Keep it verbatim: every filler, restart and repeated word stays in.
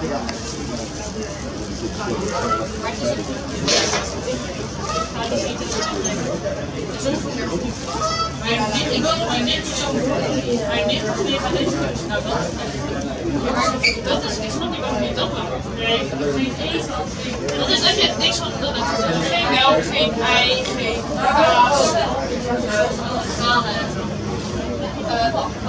Dat is dat je niks van doet. Geen melk, geen ei, geen kaas, geen